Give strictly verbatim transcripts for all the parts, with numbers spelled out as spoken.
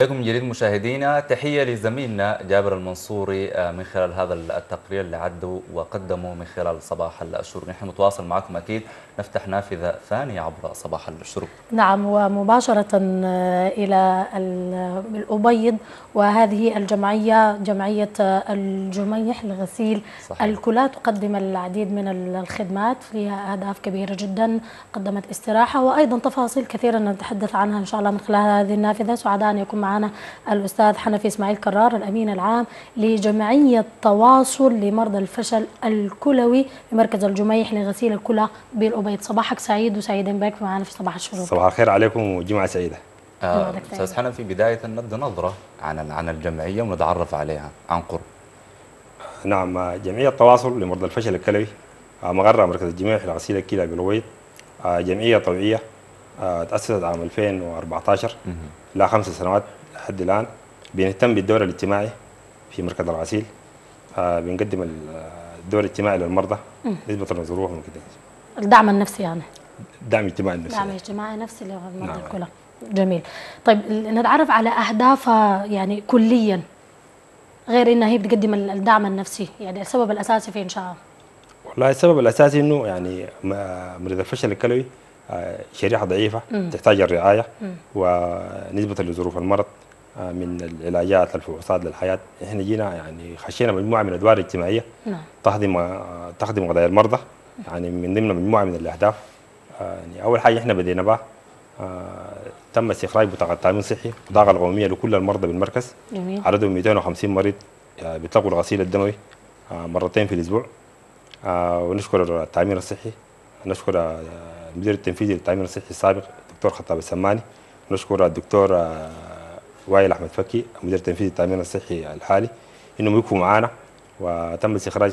عليكم جديد مشاهدينا، تحية لزميلنا جابر المنصوري من خلال هذا التقرير اللي عدوا وقدموا من خلال صباح الشروق. نحن نتواصل معكم أكيد، نفتح نافذة ثانية عبر صباح الشروق. نعم، ومباشرة إلى الأبيض، وهذه الجمعية جمعية الجميح لغسيل الكلى تقدم العديد من الخدمات، فيها أهداف كبيرة جدا، قدمت استراحة وأيضا تفاصيل كثيرة نتحدث عنها إن شاء الله من خلال هذه النافذة. سعداء أن يكون معنا الأستاذ حنفي إسماعيل كرار، الأمين العام لجمعية التواصل لمرضى الفشل الكلوي بمركز الجميح لغسيل الكلى بالأبيض. صباحك سعيد وسعيدين بك معنا في صباح الشروق. صباح الخير عليكم وجمعة سعيدة. آه أستاذ حنفي، بداية نبدأ نظرة عن عن الجمعية ونتعرف عليها عن قرب. نعم، جمعية التواصل لمرضى الفشل الكلوي مقرها مركز الجميح لغسيل الكلى بالأبيض، جمعية طوعية تأسست عام ألفين وأربعة عشر لا خمس سنوات لحد الآن. بنهتم بالدور الاجتماعي في مركز الغسيل، بنقدم الدور الاجتماعي للمرضى نسبة المجروح وكده. الدعم النفسي يعني؟ دعم اجتماعي نفسي. دعم اجتماعي نفسي للمرضى. نعم. الكلى. جميل. طيب نتعرف على أهدافها يعني كليا، غير إنها هي بتقدم الدعم النفسي، يعني السبب الأساسي في إنشائها؟ والله السبب الأساسي إنه يعني مريض الفشل الكلوي شريحة ضعيفة مم. تحتاج الرعاية، مم. ونسبة لظروف المرض من العلاجات الفحوصات للحياة، احنا جينا يعني خشينا مجموعة من الأدوار الاجتماعية مم. تخدم تخدم قضايا المرضى، يعني من ضمن مجموعة من الأهداف. يعني أول حاجة احنا بدينا بها تم استخراج بطاقة تأمين صحي، البطاقة العمومية لكل المرضى بالمركز. جميل. عددهم مئتين وخمسين مريض بيطلقوا الغسيل الدموي مرتين في الأسبوع، ونشكر التأمين الصحي، نشكر المدير التنفيذي للتأمين الصحي السابق الدكتور خطاب السماني، نشكر الدكتور وائل أحمد فكي المدير التنفيذي للتأمين الصحي الحالي إنهم يكونوا معنا، وتم استخراج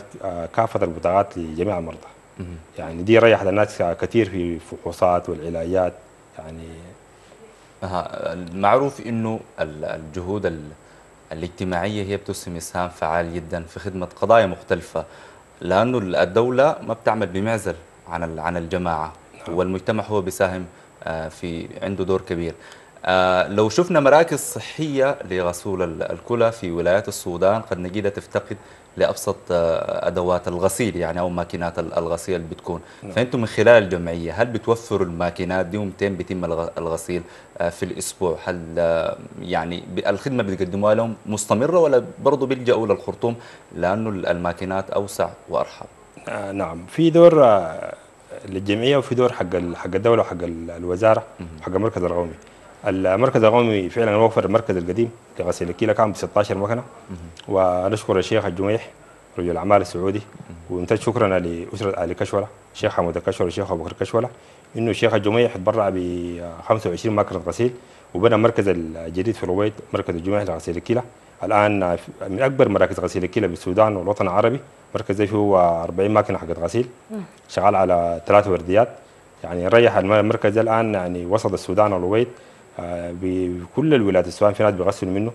كافة البطاقات لجميع المرضى. يعني دي ريحت الناس كثير في الفحوصات والعلاجات. يعني المعروف إنه الجهود الاجتماعية هي بتسهم إسهام فعال جدا في خدمة قضايا مختلفة، لأنه الدولة ما بتعمل بمعزل عن عن الجماعة، والمجتمع هو بيساهم في عنده دور كبير. لو شفنا مراكز صحية لغسول الكلى في ولايات السودان قد نجدها تفتقد لأبسط أدوات الغسيل، يعني أو ماكينات الغسيل بتكون. فأنتم من خلال الجمعية هل بتوفروا الماكينات دي، ومتين بيتم الغسيل في الأسبوع؟ هل يعني الخدمة بتقدموها لهم مستمرة، ولا برضه بيلجأوا للخرطوم لأنه الماكينات أوسع وأرحب؟ نعم، في دور للجمعية وفي دور حق حق الدولة وحق الوزارة وحق المركز القومي. المركز القومي فعلا وفر المركز القديم لغسيل الكلى كان ب ستة عشر مكنة، ونشكر الشيخ الجميح رجل الأعمال السعودي، وامتد شكرنا لأسرة آل كشولة، شيخ أحمد الكشولة وشيخ أبوهر كشولة، إنه الشيخ الجميح تبرع ب خمسة وعشرين مكنة غسيل وبنى المركز الجديد في الرويد مركز الجميح لغسيل الكلى. الآن من أكبر مراكز غسيل الكلى بالسودان والوطن العربي، مركز زي هو أربعين ماكينة حقت غسيل شغال على ثلاث ورديات. يعني ريح المركز الآن يعني وسط السودان والرويد بكل الولايات السودان في ناس بيغسلوا منه،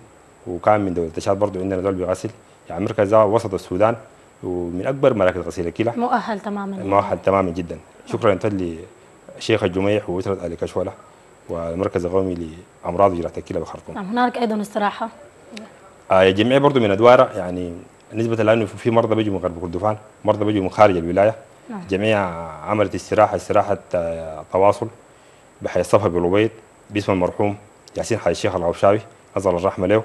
وكان من دولة الشاد برضه عندنا دول بيغسل. يعني مركز ده وسط السودان ومن أكبر مراكز غسيل الكلى، مؤهل تماما مؤهل تماما جدا. شكرا لشيخ الجميح وأسرة آل كشولة والمركز القومي لأمراض وجراحة الكلى بخرطوم. هنالك أيضا استراحة يا جميع برضه من أدوارة، يعني نسبة لأنه في مرضى بيجوا من غرب كردفان، مرضى بيجوا من خارج الولاية. نعم. جميع عملت استراحة استراحة تواصل بحي الصفا بالأبيض باسم المرحوم ياسين حي الشيخ الغفشاوي نزل الرحمة له،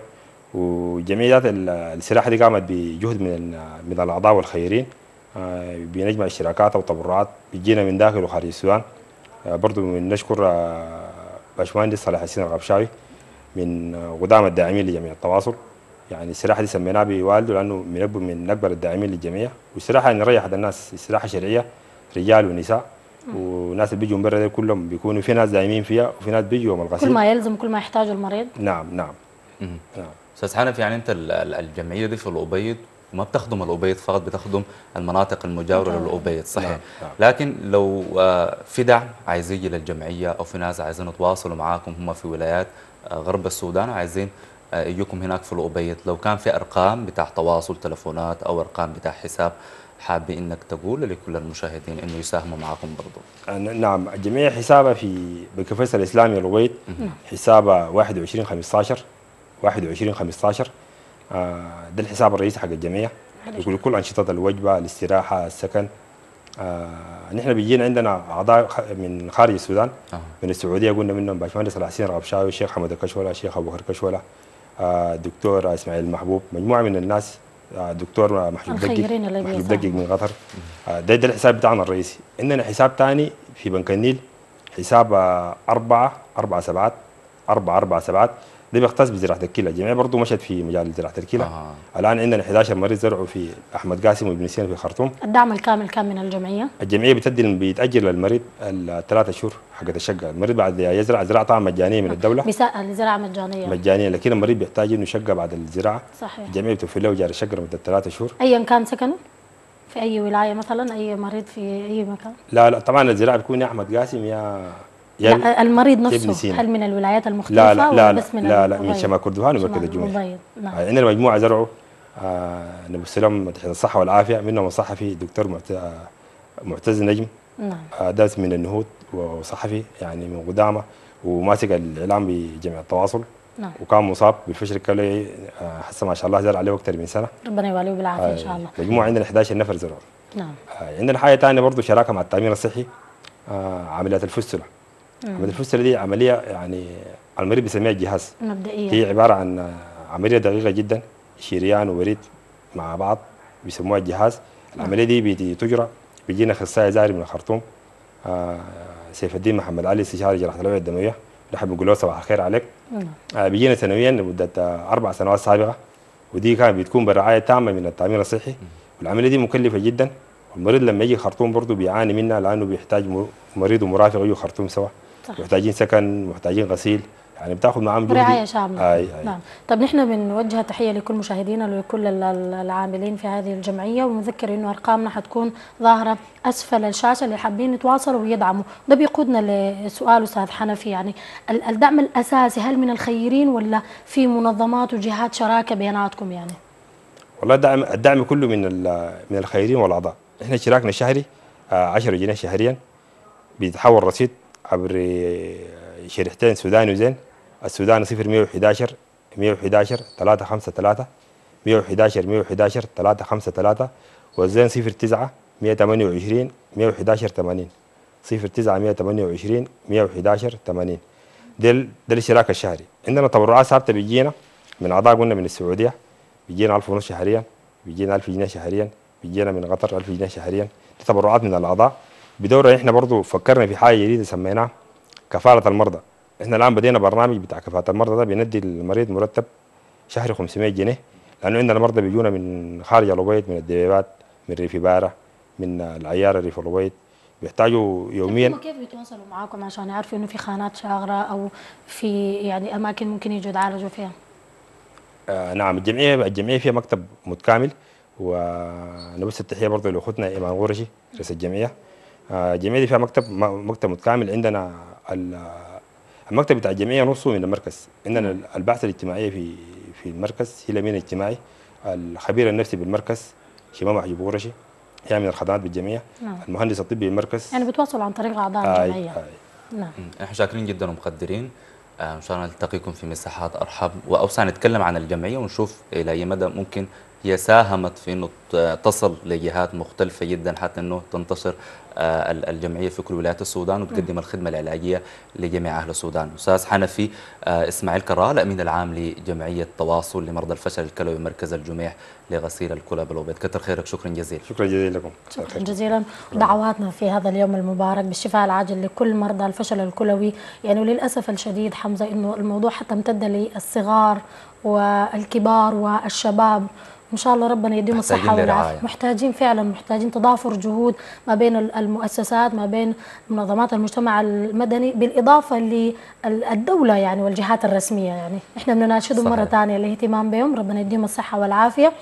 وجميع ذات الاستراحة دي قامت بجهد من من الأعضاء والخيرين، بنجمع اشتراكات وتبرعات بتجينا من داخل وخارج السودان. برضه بنشكر باشمهندس العسير رغب شاوي من قدام الداعمين لجميع التواصل. يعني السراحة دي سميناها بوالده لأنه من من أكبر الداعمين للجمعية، والسراحة يعني ريحت الناس، السراحة شرعية رجال ونساء، والناس اللي بيجوا من برا كلهم بيكونوا في ناس دايمين فيها وفي ناس بيجوا من الغسيل، كل ما يلزم كل ما يحتاجه المريض. نعم نعم. نعم. أستاذ حنفي، يعني أنت الجمعية دي في الأبيض ما بتخدم الأبيض فقط، بتخدم المناطق المجاورة للأبيض صحيح. نعم. نعم. لكن لو في دعم عايز يجي للجمعية، أو في ناس عايزين يتواصلوا معاكم هم في ولايات غرب السودان عايزين يجيكم هناك في الأبيض، لو كان في أرقام بتاع تواصل تلفونات أو أرقام بتاع حساب حاب إنك تقول لكل المشاهدين إنه يساهموا معكم برضو؟ نعم، الجميع حسابه في بكفيس الإسلامي الرويد حسابه واحد وعشرين خمسة عشر واحد وعشرين خمسة عشر. ده الحساب الرئيسي حق الجمعيه، يقول كل انشطه الوجبه، الاستراحه، السكن. آه، نحن بيجينا عندنا اعضاء من خارج السودان، آه. من السعوديه قلنا منهم باشمهندس العسير رغب شاوي، الشيخ أحمد الكشولة، الشيخ أبوهر كشولة، آه، دكتور إسماعيل المحبوب، مجموعه من الناس، آه، دكتور محمد الدق محمد الدق من قطر. آه، ده, ده الحساب بتاعنا الرئيسي. عندنا حساب ثاني في بنك النيل، حساب أربعة أربعة سبعات أربعة أربعة سبعات، ده بيختص بزراعه الكلى. الجميع برضه مشت في مجال زراعه الكلى. آه. الان عندنا إحدى عشر مريض زرعوا في احمد قاسم وابن سينا في خرطوم. الدعم الكامل كان من الجمعيه. الجمعيه بتدي بيتاجل للمريض الثلاث شهور حقت الشقه، المريض بعد يزرع زراعه مجانيه من الدوله. بيسأل زراعه مجانيه. مجانيه، لكن المريض بيحتاج انه شقه بعد الزراعه. صحيح. الجمعيه بتوفر له ايجار الشقه لمده ثلاث شهور. ايا كان سكنه؟ في اي ولايه مثلا؟ اي مريض في اي مكان؟ لا لا طبعا الزراعه بتكون يا احمد قاسم يا لا المريض نفسه. هل من الولايات المختلفة؟ لا لا ولا لا بس من لا, لا من شمال كردفان ومركز الجمهورية. نعم. عندنا مجموعة زرعوا نبو السلام تحت الصحة والعافية، منهم الصحفي دكتور معتز النجم. نعم. داس من النهوض وصحفي يعني من قدامة وماسك الإعلام بجمعية التواصل. نعم. وكان مصاب بالفشل الكلوي، حسن ما شاء الله زرع عليه أكثر من سنة، ربنا يواليه بالعافية إن شاء الله. مجموعة عندنا إحدى عشر نفر زرعوا. نعم. عندنا حاجة ثانية برضه شراكة مع التأمين الصحي، عمليات الفستلة. عملية الفستلة دي عملية يعني المريض بيسميها الجهاز مبدئيا، هي عبارة عن عملية دقيقة جدا، شريان ووريد مع بعض بيسموها الجهاز. العملية دي بتجرى بيجينا أخصائي زائري من الخرطوم، آه سيف الدين محمد علي استشاري جراحة الأوعية الدموية، نحب نقول له صباح الخير عليك. آه بيجينا سنويا لمدة أربع سنوات سابقة، ودي كانت بتكون برعاية تامة من التأمين الصحي. مم. والعملية دي مكلفة جدا، والمريض لما يجي الخرطوم برضه بيعاني منها، لأنه بيحتاج مريض ومرافق يجوا الخرطوم سوا. صح. محتاجين سكن، محتاجين غسيل، يعني بتاخذ معاهم جهد رعايه شامله. اي اي نعم. طب نحن بنوجه تحيه لكل مشاهدينا ولكل العاملين في هذه الجمعيه، ونذكر انه ارقامنا حتكون ظاهره اسفل الشاشه اللي حابين يتواصلوا ويدعموا. ده بيقودنا لسؤال استاذ حنفي، يعني الدعم الاساسي هل من الخيرين ولا في منظمات وجهات شراكه بيناتكم يعني؟ والله الدعم الدعم كله من من الخيرين والاعضاء. احنا اشتراكنا الشهري عشرة جنيه شهريا، بيتحول رصيد عبر شريحتين سوداني وزين. السوداني صفر مية وأحد عشر مية وأحد عشر ثلاثة خمسة ثلاثة مية وأحد عشر مية وأحد عشر ثلاثة خمسة ثلاثة، والزين صفر تسعة مية وثمانية وعشرين مية وأحد عشر ثمانين، صفر تسعة مية وثمانية وعشرين مية وأحد عشر ثمانين. ده الاشتراك الشهري. عندنا تبرعات ثابته بيجينا من اعضاء قلنا من السعوديه، بيجينا ألف ونص شهريا، بيجينا ألف جنيه شهريا، بيجينا من قطر ألف جنيه شهريا. دي تبرعات من الاعضاء. بدورنا احنا برضه فكرنا في حاجه جديده سميناها كفاله المرضى. احنا الان بدينا برنامج بتاع كفاله المرضى، ده بندي المريض مرتب شهري خمسمية جنيه، لانه عندنا المرضى بيجونا من خارج الرويد، من الدبيبات، من ريف باره، من العياره ريف الرويد، بيحتاجوا يوميا. طب هم كيف بيتواصلوا معاكم عشان يعرفوا انه في خانات شاغره او في يعني اماكن ممكن يجوا يتعالجوا فيها؟ آه نعم، الجمعيه الجمعيه فيها مكتب متكامل. ونبث التحيه برضه لاخوتنا ايمان غورشي رئيس الجمعيه. الجمعيه دي فيها مكتب مكتب متكامل. عندنا المكتب بتاع الجمعيه نصه من المركز، عندنا البعثه الاجتماعيه في في المركز هي الامين الاجتماعي، الخبير النفسي بالمركز شمام حجيب قرشي هي من الخدمات بالجمعيه. نعم. المهندس الطبي بالمركز، يعني بتواصل عن طريق اعضاء الجمعيه. نعم، احنا شاكرين جدا ومقدرين، ان شاء الله نلتقيكم في مساحات ارحب واوسع نتكلم عن الجمعيه ونشوف الى اي مدى ممكن هي ساهمت في انه تصل لجهات مختلفه جدا حتى انه تنتشر الجمعيه في كل ولايات السودان وتقدم الخدمه العلاجيه لجميع اهل السودان. استاذ حنفي اسماعيل كرار، الامين العام لجمعيه التواصل لمرضى الفشل الكلوي مركز الجميح لغسيل الكلى بالرويد، كثر خيرك، شكرا جزيلا. شكرا جزيلا لكم. شكرا جزيلا. دعواتنا في هذا اليوم المبارك بالشفاء العاجل لكل مرضى الفشل الكلوي، يعني وللاسف الشديد حمزه انه الموضوع حتى امتد للصغار والكبار والشباب، إن شاء الله ربنا يديهم الصحة والعافية. محتاجين فعلا، محتاجين تضافر جهود ما بين المؤسسات، ما بين منظمات المجتمع المدني، بالإضافة للدولة يعني والجهات الرسمية. يعني إحنا بنناشدهم مرة ثانية الاهتمام بهم، ربنا يديهم الصحة والعافية.